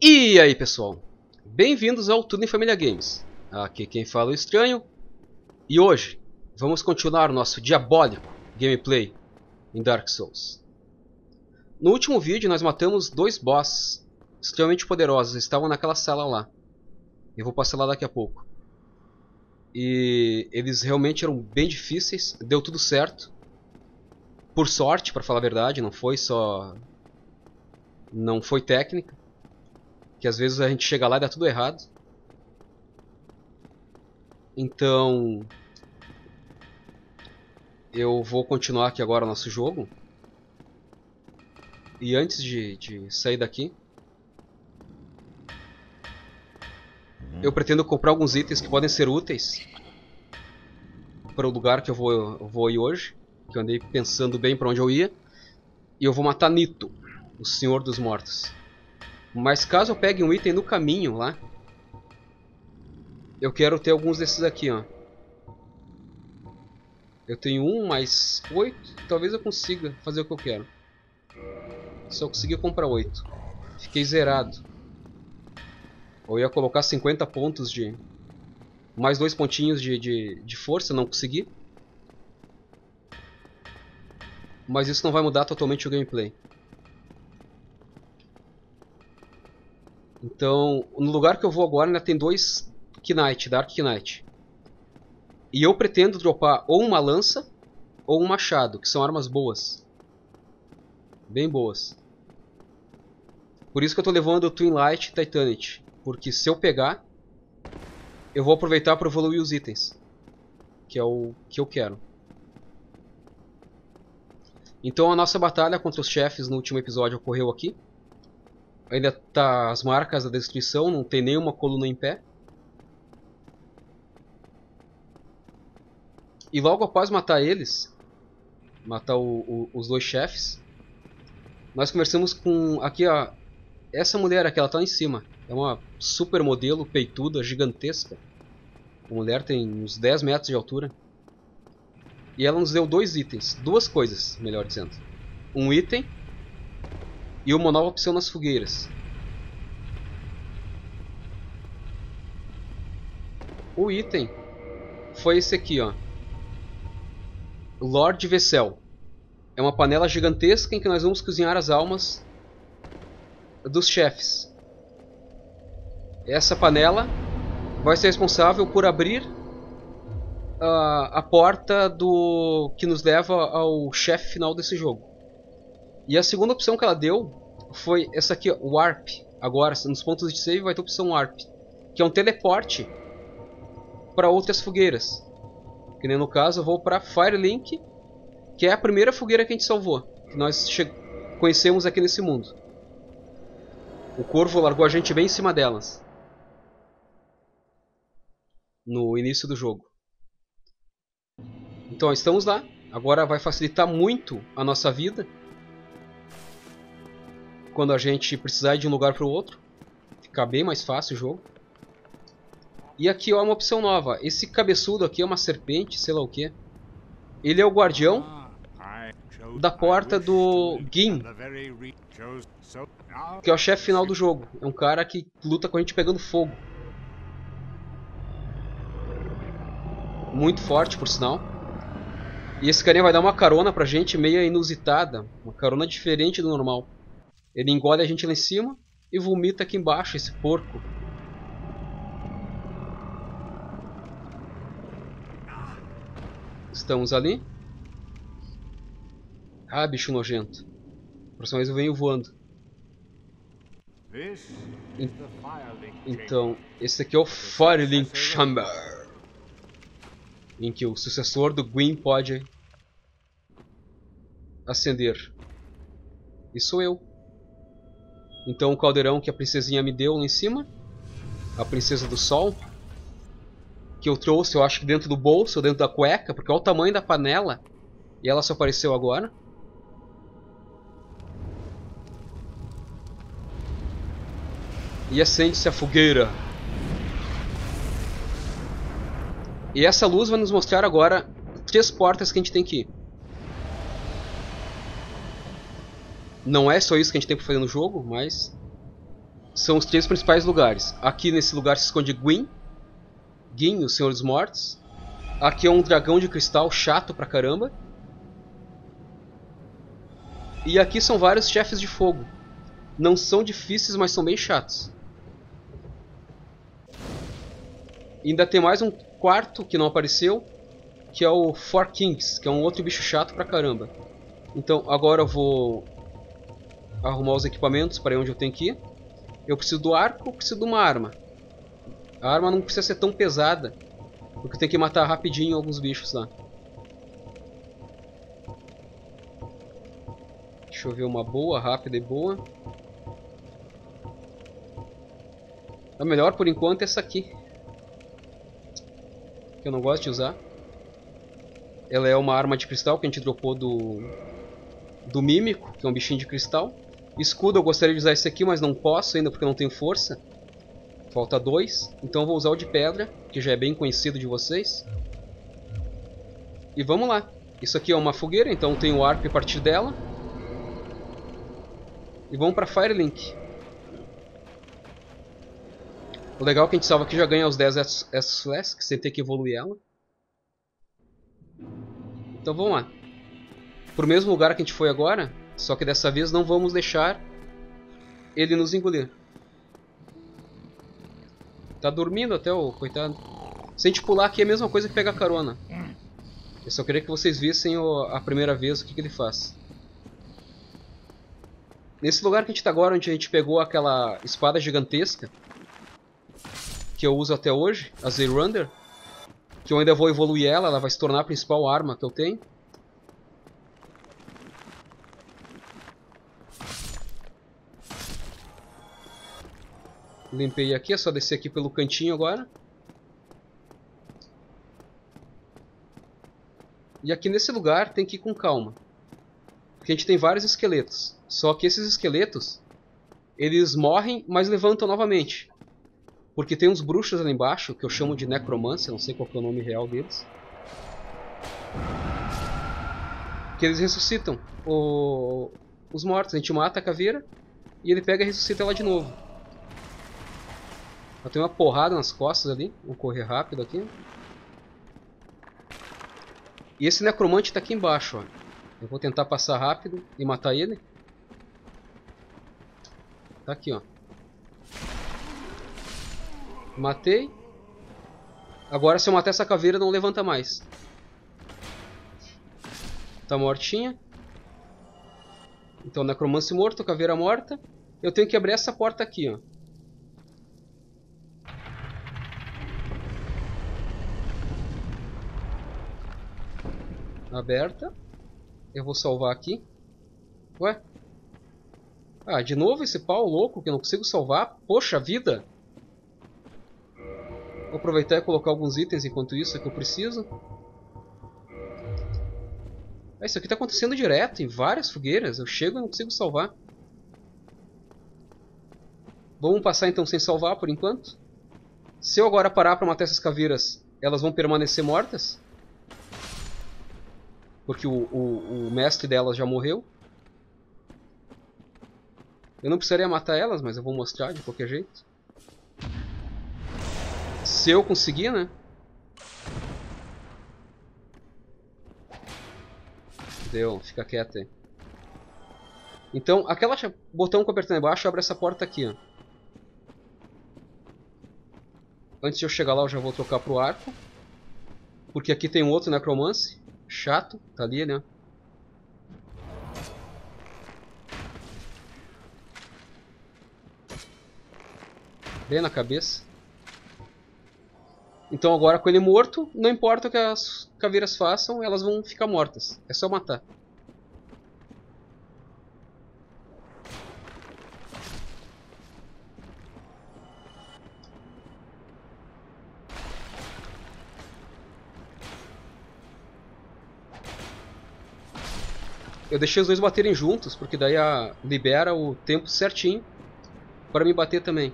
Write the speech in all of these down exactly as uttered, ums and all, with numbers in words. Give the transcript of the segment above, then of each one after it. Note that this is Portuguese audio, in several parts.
E aí pessoal, bem-vindos ao Tudo em Família Games. Aqui quem fala é o Estranho. E hoje vamos continuar o nosso diabólico gameplay em Dark Souls. No último vídeo nós matamos dois bosses extremamente poderosos, estavam naquela sala lá. Eu vou passar lá daqui a pouco. E eles realmente eram bem difíceis, deu tudo certo. Por sorte, para falar a verdade, não foi só... não foi técnica. Que às vezes a gente chega lá e dá tudo errado. Então... eu vou continuar aqui agora o nosso jogo. E antes de, de sair daqui... eu pretendo comprar alguns itens que podem ser úteis para o lugar que eu vou, eu vou ir hoje. Que eu andei pensando bem para onde eu ia. E eu vou matar Nito, o Senhor dos Mortos. Mas caso eu pegue um item no caminho lá, eu quero ter alguns desses aqui, ó. Eu tenho um mais oito, talvez eu consiga fazer o que eu quero. Só consegui comprar oito. Fiquei zerado. Ou ia colocar cinquenta pontos de... mais dois pontinhos de, de, de força, não consegui. Mas isso não vai mudar totalmente o gameplay. Então, no lugar que eu vou agora ainda tem dois Knight, Dark Knight. E eu pretendo dropar ou uma lança ou um machado, que são armas boas. Bem boas. Por isso que eu estou levando o Twin Light Titanite. Porque se eu pegar, eu vou aproveitar para evoluir os itens. Que é o que eu quero. Então a nossa batalha contra os chefes no último episódio ocorreu aqui. Ainda tá as marcas da destruição, não tem nenhuma coluna em pé. E logo após matar eles, matar o, o, os dois chefes, nós conversamos com aqui a essa mulher aqui, ela tá lá em cima. É uma super modelo peituda, gigantesca. A mulher tem uns dez metros de altura. E ela nos deu dois itens, duas coisas, melhor dizendo. Um item e uma nova opção nas fogueiras. O item foi esse aqui, ó. Lord Vessel. É uma panela gigantesca em que nós vamos cozinhar as almas dos chefes. Essa panela vai ser responsável por abrir a, a porta do que nos leva ao chefe final desse jogo. E a segunda opção que ela deu foi essa aqui, Warp. Agora, nos pontos de save vai ter a opção Warp, que é um teleporte para outras fogueiras. Que nem no caso eu vou para Firelink, que é a primeira fogueira que a gente salvou, que nós conhecemos aqui nesse mundo. O corvo largou a gente bem em cima delas, no início do jogo. Então estamos lá. Agora vai facilitar muito a nossa vida quando a gente precisar ir de um lugar para o outro. Fica bem mais fácil o jogo. E aqui ó, uma opção nova. Esse cabeçudo aqui é uma serpente, sei lá o que. Ele é o guardião da porta do Gwyn, que é o chefe final do jogo. É um cara que luta com a gente pegando fogo. Muito forte, por sinal. E esse carinha vai dar uma carona pra gente meio inusitada. Uma carona diferente do normal. Ele engole a gente lá em cima e vomita aqui embaixo, esse porco. Estamos ali. Ah, bicho nojento. Próxima vez eu venho voando. Então, esse aqui é o Firelink Chamber, em que o sucessor do Gwyn pode acender. E sou eu. Então o caldeirão que a princesinha me deu lá em cima, a princesa do sol, que eu trouxe, eu acho que dentro do bolso ou dentro da cueca, porque olha o tamanho da panela e ela só apareceu agora. E acende-se a fogueira. E essa luz vai nos mostrar agora três portas que a gente tem que ir. Não é só isso que a gente tem que fazer no jogo, mas são os três principais lugares. Aqui nesse lugar se esconde Gwyn, Gwyn, o Senhor dos Mortos. Aqui é um dragão de cristal chato pra caramba. E aqui são vários chefes de fogo. Não são difíceis, mas são bem chatos. Ainda tem mais um quarto que não apareceu, que é o Four Kings, que é um outro bicho chato pra caramba. Então agora eu vou arrumar os equipamentos para onde eu tenho que ir. Eu preciso do arco, eu preciso de uma arma. A arma não precisa ser tão pesada, porque eu tenho que matar rapidinho alguns bichos lá. Deixa eu ver uma boa, rápida e boa. A melhor por enquanto é essa aqui, que eu não gosto de usar. Ela é uma arma de cristal que a gente dropou do, do Mímico, que é um bichinho de cristal. Escudo eu gostaria de usar esse aqui, mas não posso ainda porque eu não tenho força. Falta dois, então eu vou usar o de pedra, que já é bem conhecido de vocês. E vamos lá. Isso aqui é uma fogueira, então tem o arco a partir dela. E vamos para Firelink. O legal é que a gente salva aqui já ganha os dez Estus Flasks sem ter que evoluir ela. Então vamos lá. Pro mesmo lugar que a gente foi agora, só que dessa vez não vamos deixar ele nos engolir. Tá dormindo até o coitado. Se a gente pular aqui é a mesma coisa que pegar carona. Eu só queria que vocês vissem a primeira vez o que, que ele faz. Nesse lugar que a gente tá agora, onde a gente pegou aquela espada gigantesca que eu uso até hoje, a Zyrunder, que eu ainda vou evoluir ela, ela vai se tornar a principal arma que eu tenho. Limpei aqui, é só descer aqui pelo cantinho agora. E aqui nesse lugar tem que ir com calma, porque a gente tem vários esqueletos. Só que esses esqueletos, eles morrem, mas levantam novamente. Porque tem uns bruxos ali embaixo, que eu chamo de necromancer, não sei qual que é o nome real deles. Que eles ressuscitam o... os mortos. A gente mata a caveira, e ele pega e ressuscita ela de novo. Ela tem uma porrada nas costas ali, vou correr rápido aqui. E esse necromante tá aqui embaixo, ó. Eu vou tentar passar rápido e matar ele. Tá aqui, ó. Matei. Agora se eu matar essa caveira não levanta mais. Tá mortinha. Então necromance morto, caveira morta. Eu tenho que abrir essa porta aqui, ó. Aberta. Eu vou salvar aqui. Ué? Ah, de novo esse pau louco que eu não consigo salvar. Poxa vida! Vou aproveitar e colocar alguns itens enquanto isso que eu preciso. Ah, isso aqui tá acontecendo direto em várias fogueiras. Eu chego e não consigo salvar. Vamos passar então sem salvar por enquanto. Se eu agora parar para matar essas caveiras, elas vão permanecer mortas. Porque o, o, o mestre delas já morreu. Eu não precisaria matar elas, mas eu vou mostrar de qualquer jeito. Se eu conseguir, né? Deu, fica quieto aí. Então, aquela botão que eu apertei embaixo abre essa porta aqui, ó. Antes de eu chegar lá, eu já vou trocar pro arco. Porque aqui tem um outro necromance. Chato, tá ali, né? Bem na cabeça. Então agora com ele morto, não importa o que as caveiras façam, elas vão ficar mortas. É só matar. Eu deixei os dois baterem juntos, porque daí a... libera o tempo certinho para me bater também.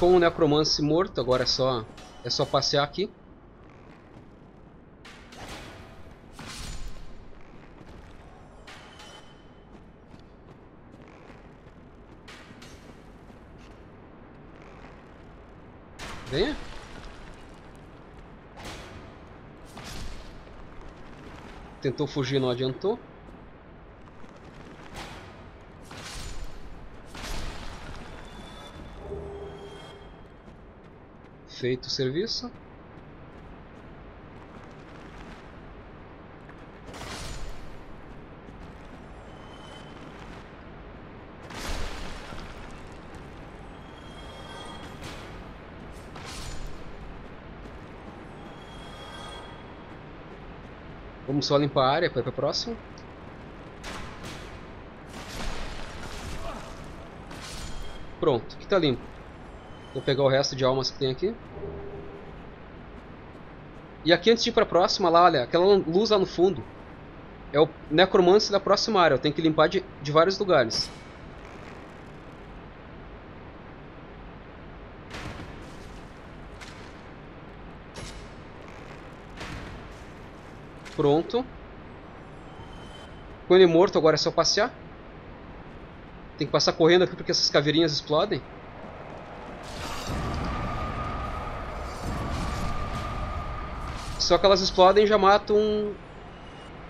com o Necromance morto, agora é só, é só passear aqui. Venha. Tentou fugir, não adiantou. Feito o serviço. Vamos só limpar a área para ir para a próxima. Pronto, aqui está limpo. Vou pegar o resto de almas que tem aqui. E aqui, antes de ir para a próxima, lá, olha, aquela luz lá no fundo é o necromante da próxima área. Eu tenho que limpar de, de vários lugares. Pronto. Com ele morto, agora é só passear. Tem que passar correndo aqui porque essas caveirinhas explodem. Só que elas explodem e já matam um...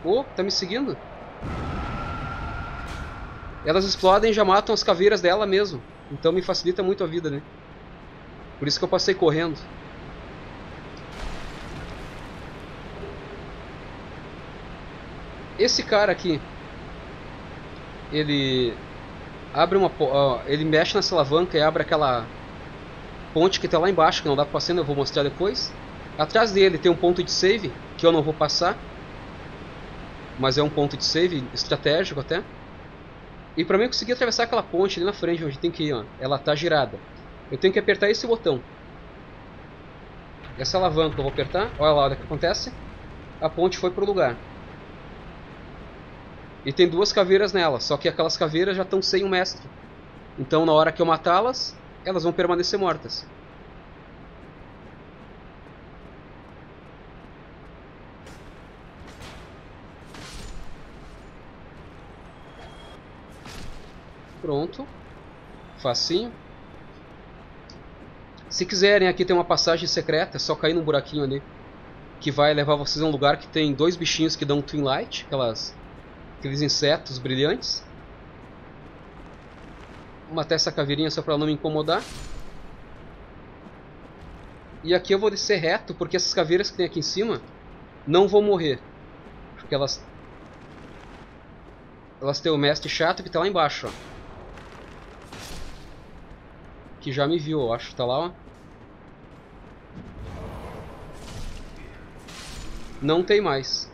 Oh, tá me seguindo? Elas explodem e já matam as caveiras dela mesmo. Então me facilita muito a vida, né? Por isso que eu passei correndo. Esse cara aqui, ele abre uma, ó, ele mexe nessa alavanca e abre aquela ponte que está lá embaixo, que não dá para passar, eu vou mostrar depois. Atrás dele tem um ponto de save, que eu não vou passar, mas é um ponto de save estratégico até. E para mim conseguir atravessar aquela ponte ali na frente, onde tem que ir, ó, ela está girada. Eu tenho que apertar esse botão. Essa alavanca eu vou apertar, olha lá o que acontece, a ponte foi para o lugar. E tem duas caveiras nela, só que aquelas caveiras já estão sem o mestre. Então na hora que eu matá-las, elas vão permanecer mortas. Pronto. Facinho. Se quiserem, aqui tem uma passagem secreta, é só cair num buraquinho ali. Que vai levar vocês a um lugar que tem dois bichinhos que dão Twin Light, aquelas... aqueles insetos brilhantes. Vou matar essa caveirinha só para não me incomodar. E aqui eu vou descer reto, porque essas caveiras que tem aqui em cima não vão morrer. Porque elas... elas têm o mestre chato que está lá embaixo, ó. Que já me viu, eu acho. Está lá, ó. Não tem mais.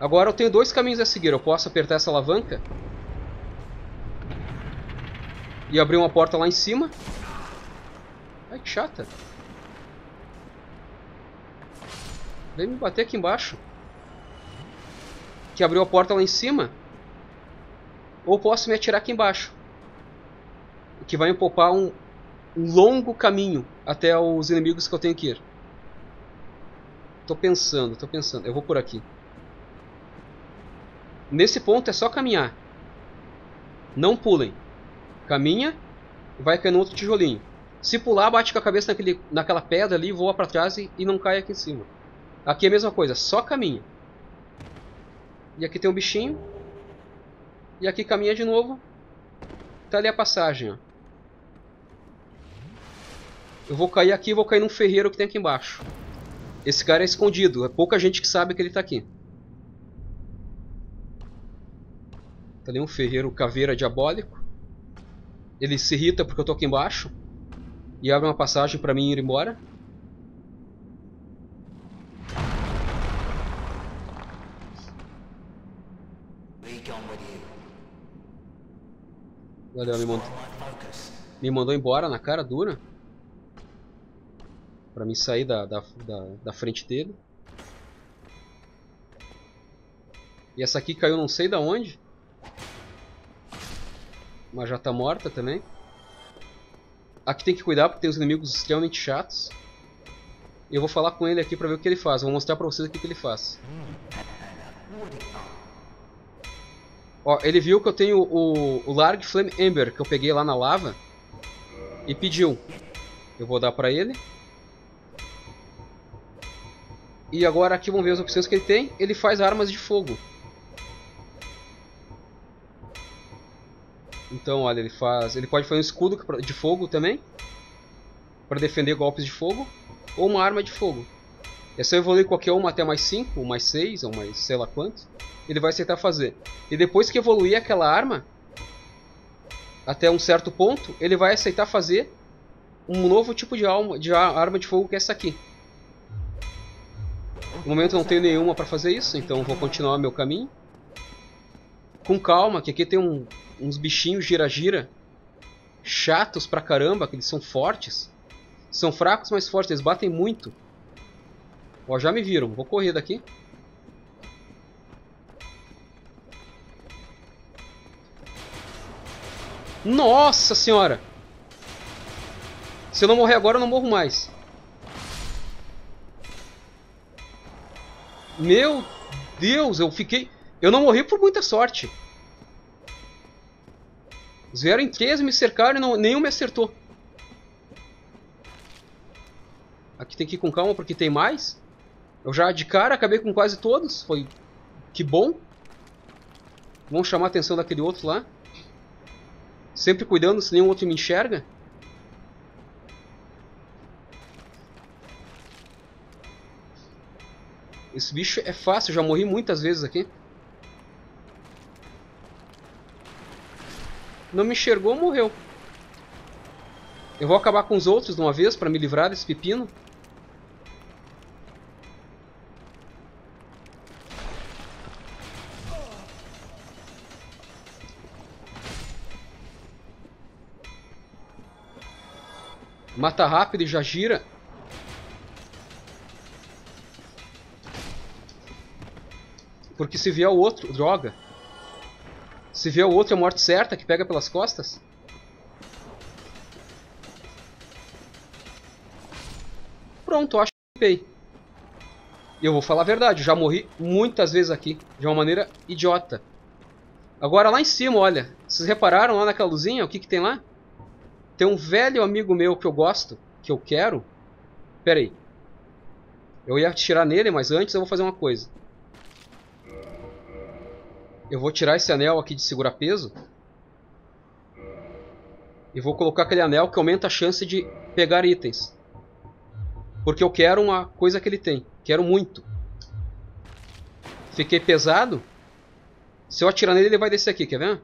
Agora eu tenho dois caminhos a seguir, eu posso apertar essa alavanca e abrir uma porta lá em cima. Ai, que chata. Vem me bater aqui embaixo. Que abriu a porta lá em cima. Ou posso me atirar aqui embaixo. Que vai me poupar um, um longo caminho até os inimigos que eu tenho que ir. Tô pensando, tô pensando, eu vou por aqui. Nesse ponto é só caminhar. Não pulem. Caminha, vai cair no outro tijolinho. Se pular, bate com a cabeça naquele, naquela pedra ali, voa pra trás e, e não cai aqui em cima. Aqui é a mesma coisa, só caminha. E aqui tem um bichinho. E aqui caminha de novo. Tá ali a passagem, ó. Eu vou cair aqui e vou cair num ferreiro que tem aqui embaixo. Esse cara é escondido, é pouca gente que sabe que ele tá aqui. Tá ali um ferreiro caveira diabólico. Ele se irrita porque eu tô aqui embaixo. E abre uma passagem pra mim ir embora. Olha, me mandou, me mandou embora na cara dura. Pra mim sair da, da, da, da frente dele. E essa aqui caiu não sei da onde. uma jota morta também. Aqui tem que cuidar porque tem os inimigos extremamente chatos. Eu vou falar com ele aqui pra ver o que ele faz. Vou mostrar pra vocês o que, que ele faz. Ó, ele viu que eu tenho o, o Large Flame Ember que eu peguei lá na lava e pediu. Eu vou dar pra ele. E agora aqui vamos ver as opções que ele tem. Ele faz armas de fogo. Então, olha, ele faz, ele pode fazer um escudo de fogo também, para defender golpes de fogo, ou uma arma de fogo. É só evoluir qualquer uma até mais cinco, ou mais seis, ou mais sei lá quanto, ele vai aceitar fazer. E depois que evoluir aquela arma, até um certo ponto, ele vai aceitar fazer um novo tipo de, alma, de arma de fogo, que é essa aqui. No momento eu não tenho nenhuma para fazer isso, então vou continuar meu caminho. Com calma, que aqui tem um... uns bichinhos gira-gira chatos pra caramba, que eles são fortes. São fracos, mas fortes, eles batem muito. Ó, já me viram, vou correr daqui. Nossa senhora! Se eu não morrer agora, eu não morro mais. Meu Deus, eu fiquei... Eu não morri por muita sorte. Eles vieram em três, me cercaram e não, nenhum me acertou. Aqui tem que ir com calma porque tem mais. Eu já de cara acabei com quase todos. Foi... Que bom. Vamos chamar a atenção daquele outro lá. Sempre cuidando se nenhum outro me enxerga. Esse bicho é fácil, já morri muitas vezes aqui. Não me enxergou, morreu. Eu vou acabar com os outros de uma vez para me livrar desse pepino. Mata rápido e já gira. Porque se vier o outro, droga. Se vier o outro é morte certa, que pega pelas costas. Pronto, acho que limpei. Eu vou falar a verdade, já morri muitas vezes aqui, de uma maneira idiota. Agora lá em cima, olha, vocês repararam lá naquela luzinha, o que que tem lá? Tem um velho amigo meu que eu gosto, que eu quero. Pera aí. Eu ia atirar nele, mas antes eu vou fazer uma coisa. Eu vou tirar esse anel aqui de segurar peso. E vou colocar aquele anel que aumenta a chance de pegar itens. Porque eu quero uma coisa que ele tem. Quero muito. Fiquei pesado. Se eu atirar nele, ele vai descer aqui, quer ver?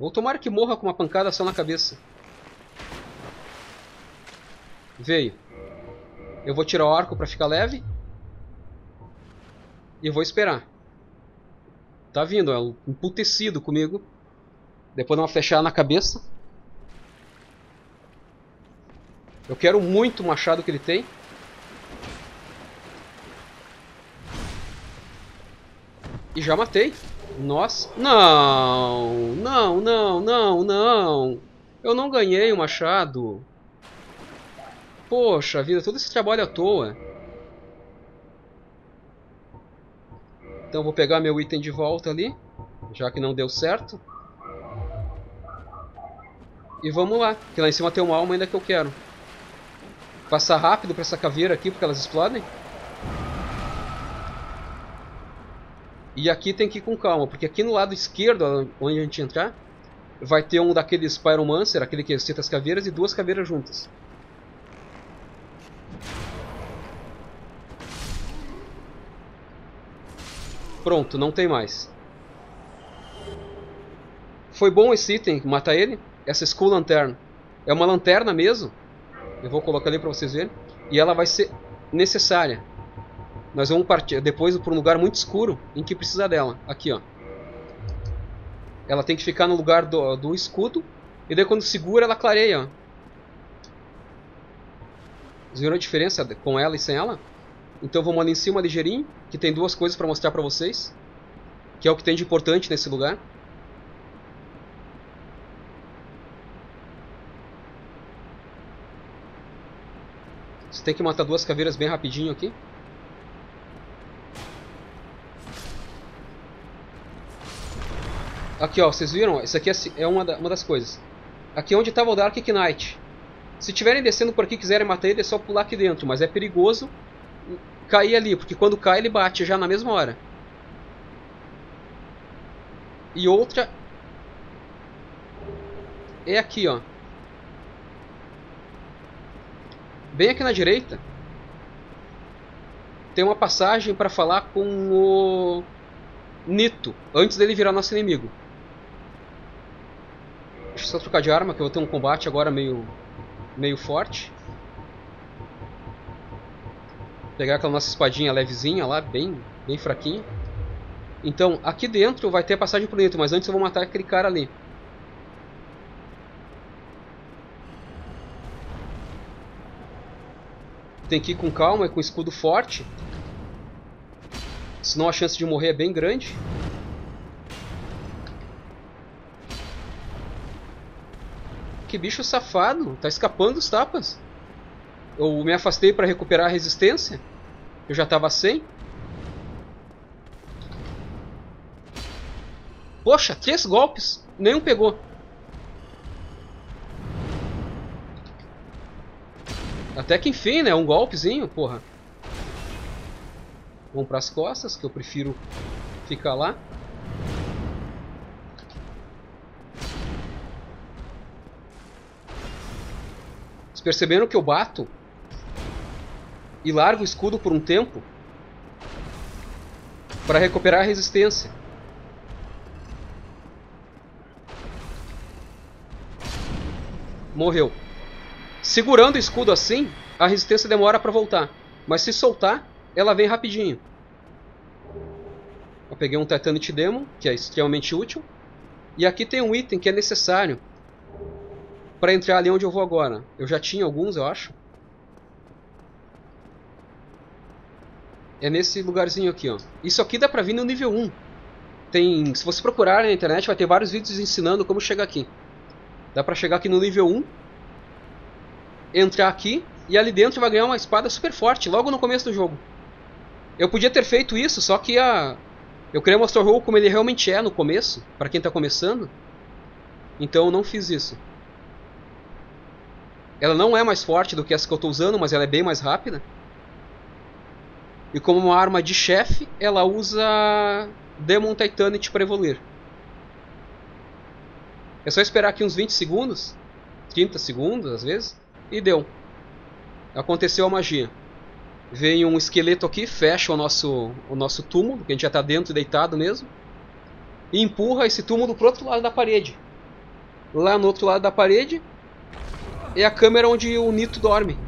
Ou tomara que morra com uma pancada só na cabeça. Veio. Eu vou tirar o arco para ficar leve. E vou esperar. Tá vindo, é um emputecido comigo. Depois dá uma flechada na cabeça. Eu quero muito o machado que ele tem. E já matei. Nossa. Não, não, não, não, não. Eu não ganhei o machado. Poxa vida, todo esse trabalho à toa. Então vou pegar meu item de volta ali, já que não deu certo. E vamos lá, que lá em cima tem uma alma ainda que eu quero. Passar rápido para essa caveira aqui, porque elas explodem. E aqui tem que ir com calma, porque aqui no lado esquerdo, onde a gente entrar, vai ter um daqueles Pyromancer, aquele que excita as caveiras, e duas caveiras juntas. Pronto, não tem mais. Foi bom esse item, matar ele. Essa Skull Lantern. É uma lanterna mesmo. Eu vou colocar ali pra vocês verem. E ela vai ser necessária. Nós vamos partir depois para um lugar muito escuro em que precisa dela. Aqui, ó. Ela tem que ficar no lugar do, do escudo. E daí quando segura, ela clareia, ó. Vocês viram a diferença com ela e sem ela? Então vamos ali em cima ligeirinho, que tem duas coisas para mostrar para vocês, que é o que tem de importante nesse lugar. Você tem que matar duas caveiras bem rapidinho aqui. Aqui, ó, vocês viram? Isso aqui é uma das coisas. Aqui é onde estava o Dark Knight. Se estiverem descendo por aqui e quiserem matar ele, é só pular aqui dentro. Mas é perigoso cair ali, porque quando cai ele bate já na mesma hora. E outra é aqui, ó. Bem aqui na direita tem uma passagem para falar com o Nito, antes dele virar nosso inimigo. Deixa eu só trocar de arma, que eu vou ter um combate agora meio, meio forte. Pegar aquela nossa espadinha levezinha lá, bem, bem fraquinha. Então, aqui dentro vai ter a passagem por dentro, mas antes eu vou matar aquele cara ali. Tem que ir com calma e com escudo forte, senão a chance de morrer é bem grande. Que bicho safado, tá escapando dos tapas. Eu me afastei para recuperar a resistência. Eu já tava sem. Poxa, três golpes, nenhum pegou. Até que enfim, né, um golpezinho, porra. Vamos para as costas, que eu prefiro ficar lá. Vocês perceberam que eu bato e largo o escudo por um tempo para recuperar a resistência. Morreu. Segurando o escudo assim, a resistência demora para voltar, mas se soltar, ela vem rapidinho. Eu peguei um Titanite Demon, que é extremamente útil. E aqui tem um item que é necessário para entrar ali onde eu vou agora. Eu já tinha alguns, eu acho. É nesse lugarzinho aqui, ó. Isso aqui dá pra vir no nível um. Tem, se você procurar na internet, vai ter vários vídeos ensinando como chegar aqui. Dá pra chegar aqui no nível um, entrar aqui, e ali dentro vai ganhar uma espada super forte, logo no começo do jogo. Eu podia ter feito isso, só que a... eu queria mostrar o jogo como ele realmente é no começo, para quem tá começando. Então eu não fiz isso. Ela não é mais forte do que essa que eu tô usando, mas ela é bem mais rápida. E como uma arma de chefe, ela usa Demon Titanite para evoluir. É só esperar aqui uns vinte segundos, trinta segundos às vezes, e deu. Aconteceu a magia. Vem um esqueleto aqui, fecha o nosso, o nosso túmulo, que a gente já está dentro, deitado mesmo. E empurra esse túmulo para o outro lado da parede. Lá no outro lado da parede é a câmera onde o Nito dorme.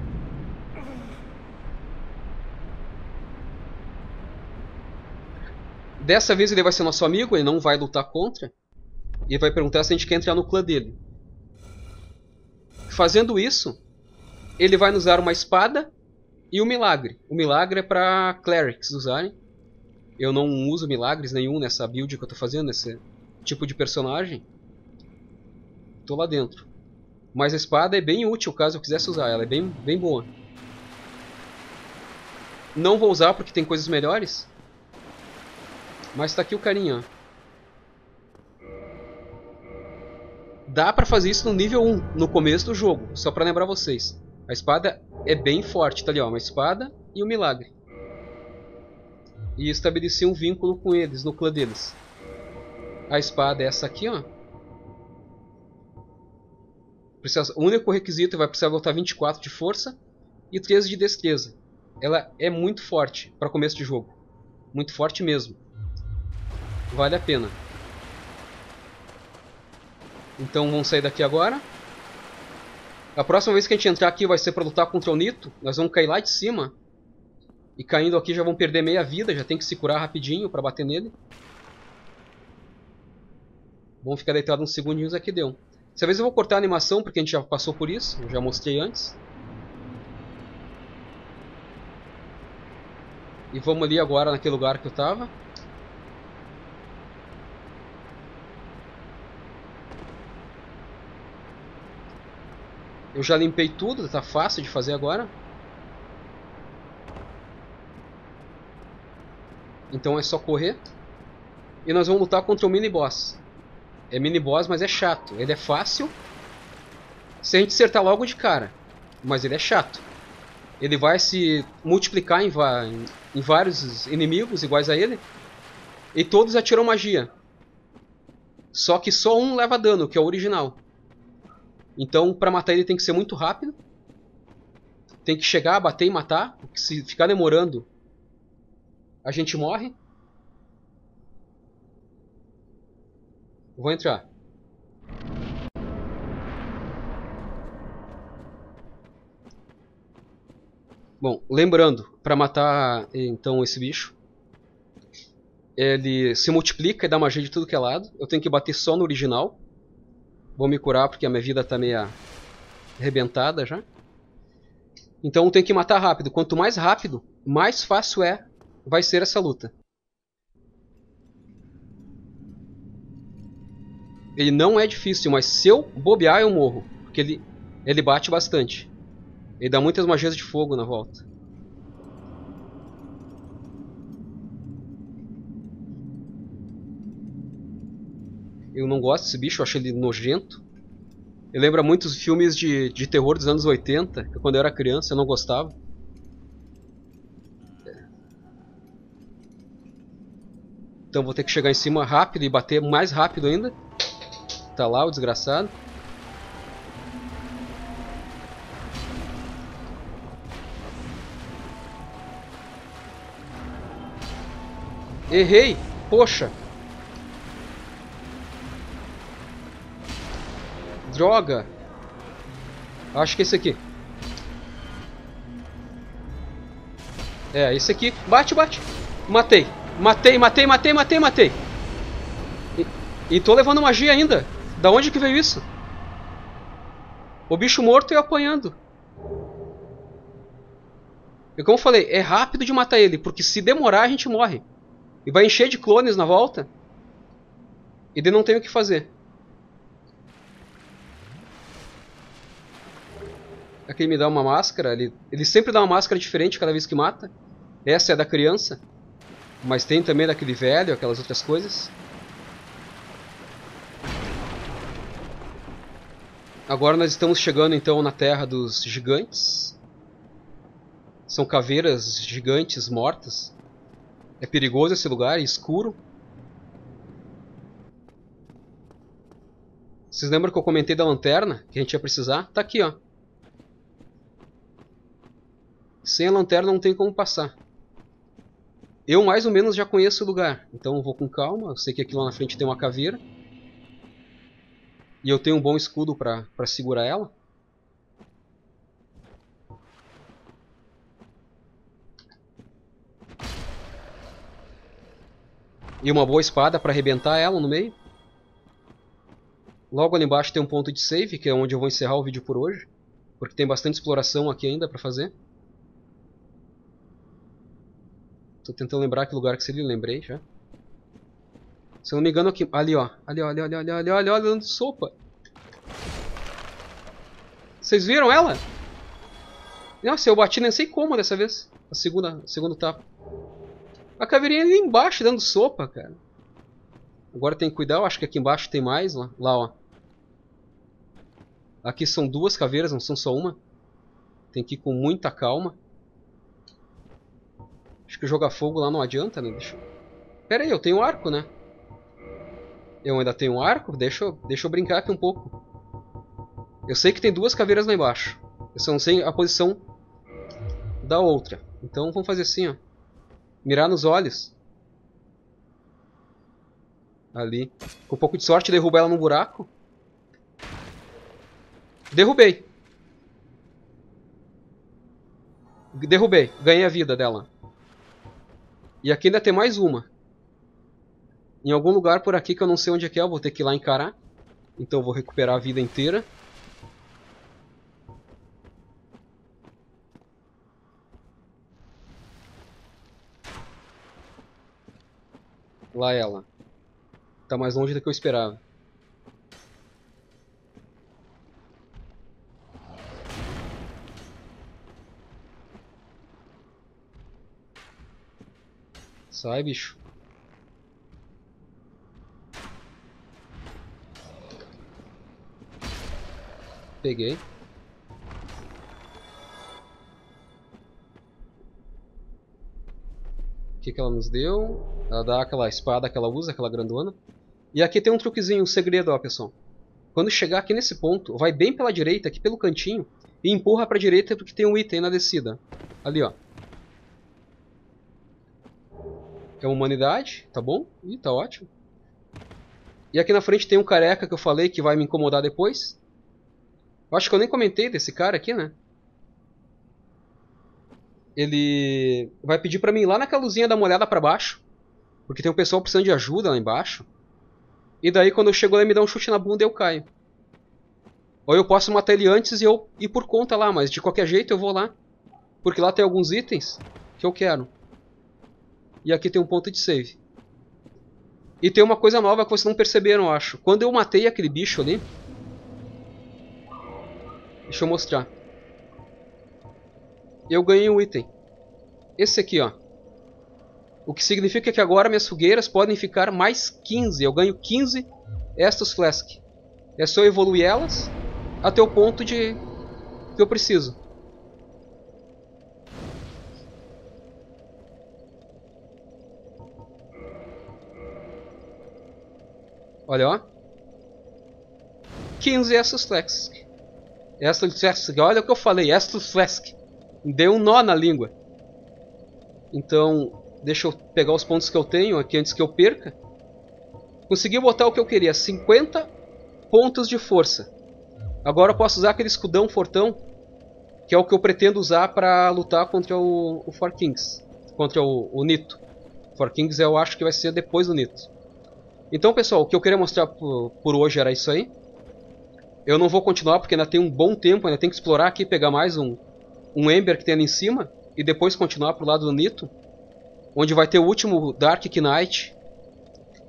Dessa vez ele vai ser nosso amigo, ele não vai lutar contra. E vai perguntar se a gente quer entrar no clã dele. Fazendo isso, ele vai nos dar uma espada e um milagre. O milagre é para clerics usarem. Eu não uso milagres nenhum nessa build que eu tô fazendo, nesse tipo de personagem. Tô lá dentro. Mas a espada é bem útil caso eu quisesse usar, ela é bem, bem boa. Não vou usar porque tem coisas melhores. Mas tá aqui o carinha, ó. Dá pra fazer isso no nível um, no começo do jogo, só pra lembrar vocês. A espada é bem forte, tá ali ó, uma espada e um milagre. E estabeleci um vínculo com eles, no clã deles. A espada é essa aqui, ó. Precisa, o único requisito vai precisar voltar vinte e quatro de força e treze de destreza. Ela é muito forte pra começo de jogo. Muito forte mesmo. Vale a pena. Então vamos sair daqui agora. A próxima vez que a gente entrar aqui vai ser para lutar contra o Nito. Nós vamos cair lá de cima. E caindo aqui já vão perder meia vida. Já tem que se curar rapidinho para bater nele. Vamos ficar deitado uns segundinhos aqui, deu. Dessa vez eu vou cortar a animação porque a gente já passou por isso. Eu já mostrei antes. E vamos ali agora naquele lugar que eu estava. Eu já limpei tudo, tá fácil de fazer agora. Então é só correr. E nós vamos lutar contra o mini-boss. É mini-boss, mas é chato. Ele é fácil se a gente acertar logo de cara, mas ele é chato. Ele vai se multiplicar em, em, em vários inimigos iguais a ele. E todos atiram magia. Só que só um leva dano, que é o original. Então pra matar ele tem que ser muito rápido. Tem que chegar, bater e matar. Porque se ficar demorando, a gente morre. Vou entrar. Bom, lembrando, para matar então esse bicho, ele se multiplica e dá magia de tudo que é lado. Eu tenho que bater só no original. Vou me curar porque a minha vida tá meio arrebentada já. Então tem que matar rápido. Quanto mais rápido, mais fácil é, vai ser essa luta. Ele não é difícil, mas se eu bobear eu morro, porque ele, ele bate bastante. Ele dá muitas magias de fogo na volta. Eu não gosto desse bicho, eu acho ele nojento. Ele lembra muitos filmes de, de terror dos anos oitenta, que quando eu era criança eu não gostava. Então vou ter que chegar em cima rápido e bater mais rápido ainda. Tá lá o desgraçado. Errei! Poxa! Droga! Acho que é esse aqui. É, esse aqui. Bate, bate! Matei! Matei, matei, matei, matei, matei! E, e tô levando magia ainda! Da onde que veio isso? O bicho morto e eu apanhando. E como eu falei, é rápido de matar ele, porque se demorar a gente morre. E vai encher de clones na volta. E daí não tem o que fazer. Aqui ele me dá uma máscara. Ele, ele sempre dá uma máscara diferente cada vez que mata. Essa é da criança. Mas tem também daquele velho, aquelas outras coisas. Agora nós estamos chegando então na terra dos gigantes. São caveiras gigantes mortas. É perigoso esse lugar, é escuro. Vocês lembram que eu comentei da lanterna que a gente ia precisar? Tá aqui, ó. Sem a lanterna não tem como passar. Eu mais ou menos já conheço o lugar, então eu vou com calma. Eu sei que aqui lá na frente tem uma caveira. E eu tenho um bom escudo pra, pra segurar ela. E uma boa espada pra arrebentar ela no meio. Logo ali embaixo tem um ponto de save, que é onde eu vou encerrar o vídeo por hoje. Porque tem bastante exploração aqui ainda pra fazer. Tô tentando lembrar que lugar que seria, lembrei já. Se eu não me engano aqui, ali ó, ali ó, ali ó, ali ó, ali ó, ali ó, ali ó, dando sopa. Vocês viram ela? Nossa, eu bati nem sei como dessa vez. A segunda, a segunda tapa. A caveirinha ali embaixo dando sopa, cara. Agora tem que cuidar, eu acho que aqui embaixo tem mais, lá, lá ó. Aqui são duas caveiras, não são só uma. Tem que ir com muita calma. Acho que jogar fogo lá não adianta, né? Deixa... Pera aí, eu tenho arco, né? Eu ainda tenho um arco? Deixa eu, deixa eu brincar aqui um pouco. Eu sei que tem duas caveiras lá embaixo. Eu só não sei a posição da outra. Então vamos fazer assim, ó. Mirar nos olhos. Ali. Com um pouco de sorte, derrubar ela num buraco. Derrubei. Derrubei. Ganhei a vida dela. E aqui ainda tem mais uma. Em algum lugar por aqui que eu não sei onde é que é, eu vou ter que ir lá encarar. Então eu vou recuperar a vida inteira. Lá ela. Tá mais longe do que eu esperava. Sai, bicho. Peguei. O que, que ela nos deu? Ela dá aquela espada que ela usa, aquela grandona. E aqui tem um truquezinho, um segredo, ó, pessoal. Quando chegar aqui nesse ponto, vai bem pela direita, aqui pelo cantinho, e empurra pra direita porque tem um item na descida. Ali, ó. É uma humanidade, tá bom? Ih, tá ótimo. E aqui na frente tem um careca que eu falei que vai me incomodar depois. Eu acho que eu nem comentei desse cara aqui, né? Ele vai pedir pra mim ir lá naquela luzinha dar uma olhada pra baixo, porque tem um pessoal precisando de ajuda lá embaixo. E daí quando eu chego lá ele me dá um chute na bunda e eu caio. Ou eu posso matar ele antes e eu ir por conta lá, mas de qualquer jeito eu vou lá, porque lá tem alguns itens que eu quero. E aqui tem um ponto de save. E tem uma coisa nova que vocês não perceberam, eu acho. Quando eu matei aquele bicho ali... Deixa eu mostrar. Eu ganhei um item. Esse aqui, ó. O que significa que agora minhas fogueiras podem ficar mais quinze. Eu ganho quinze Estus Flasks. É só eu evoluir elas até o ponto de que eu preciso. Olha, ó. quinze Estus Flasks. Estus Flasks. Olha o que eu falei. Estus Flasks. Deu um nó na língua. Então... Deixa eu pegar os pontos que eu tenho aqui antes que eu perca. Consegui botar o que eu queria. cinquenta pontos de força. Agora eu posso usar aquele escudão fortão. Que é o que eu pretendo usar para lutar contra o, o Four Kings. Contra o, o Nito. Four Kings eu acho que vai ser depois do Nito. Então pessoal, o que eu queria mostrar por, por hoje era isso aí. Eu não vou continuar porque ainda tem um bom tempo. Ainda tem que explorar aqui, pegar mais um, um Ember que tem ali em cima. E depois continuar pro lado do Nito. Onde vai ter o último Dark Knight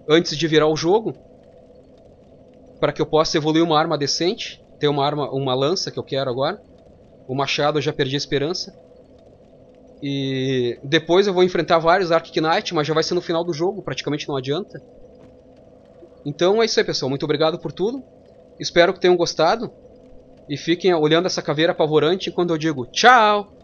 antes de virar o jogo, para que eu possa evoluir uma arma decente. Ter uma arma, uma lança que eu quero agora. O machado eu já perdi a esperança. E depois eu vou enfrentar vários Dark Knight, mas já vai ser no final do jogo, praticamente não adianta. Então é isso aí, pessoal. Muito obrigado por tudo. Espero que tenham gostado. E fiquem olhando essa caveira apavorante quando eu digo tchau!